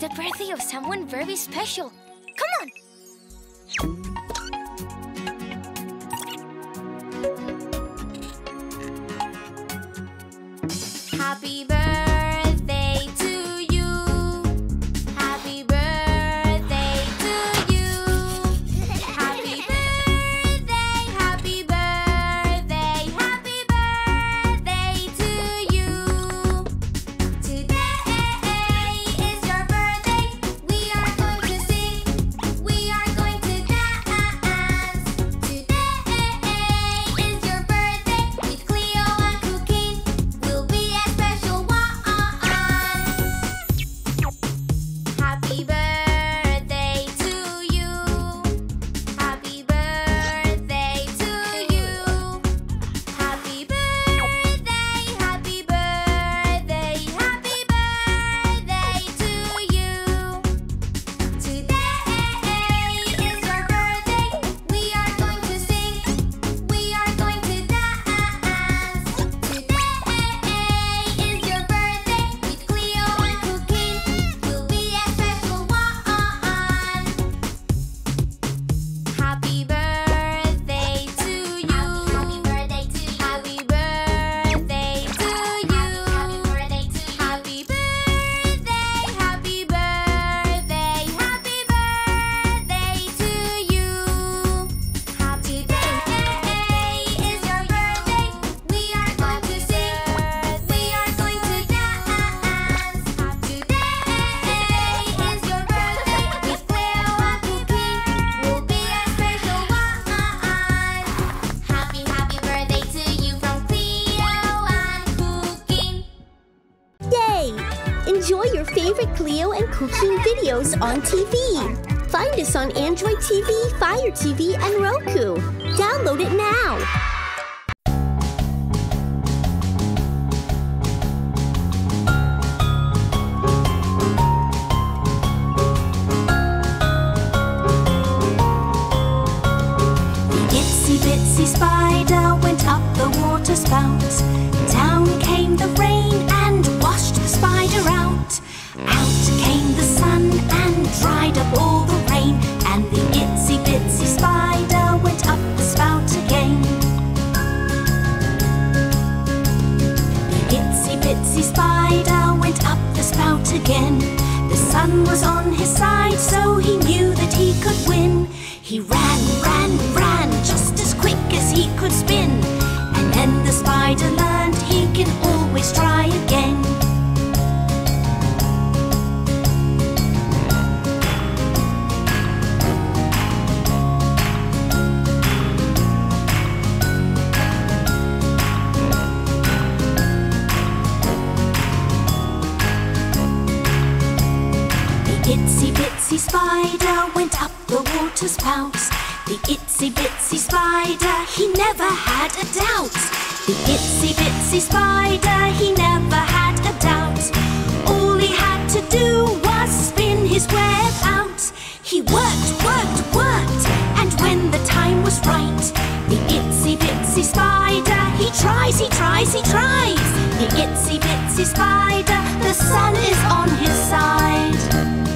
the birthday of someone very special. Come on! Happy birthday to you. Happy birthday to you. Happy birthday, happy birthday to you. Today is your birthday. We are going to sing. We are going to dance. Today is your birthday. With Cleo and Cuquin, we'll be a special one. Happy birthday. Enjoy your favorite Cleo and Cuquin videos on TV. Find us on Android TV, Fire TV, and Roku. Download it now. Again, the sun was on his side, so he knew that he could win. He ran, just as quick as he could spin. And then the spider learned he can always try again. The spider went up the water spout. The itsy-bitsy spider, he never had a doubt. The itsy-bitsy spider, he never had a doubt. All he had to do was spin his web out. He worked, and when the time was right, the itsy-bitsy spider, he tries. The itsy-bitsy spider, the sun is on his side.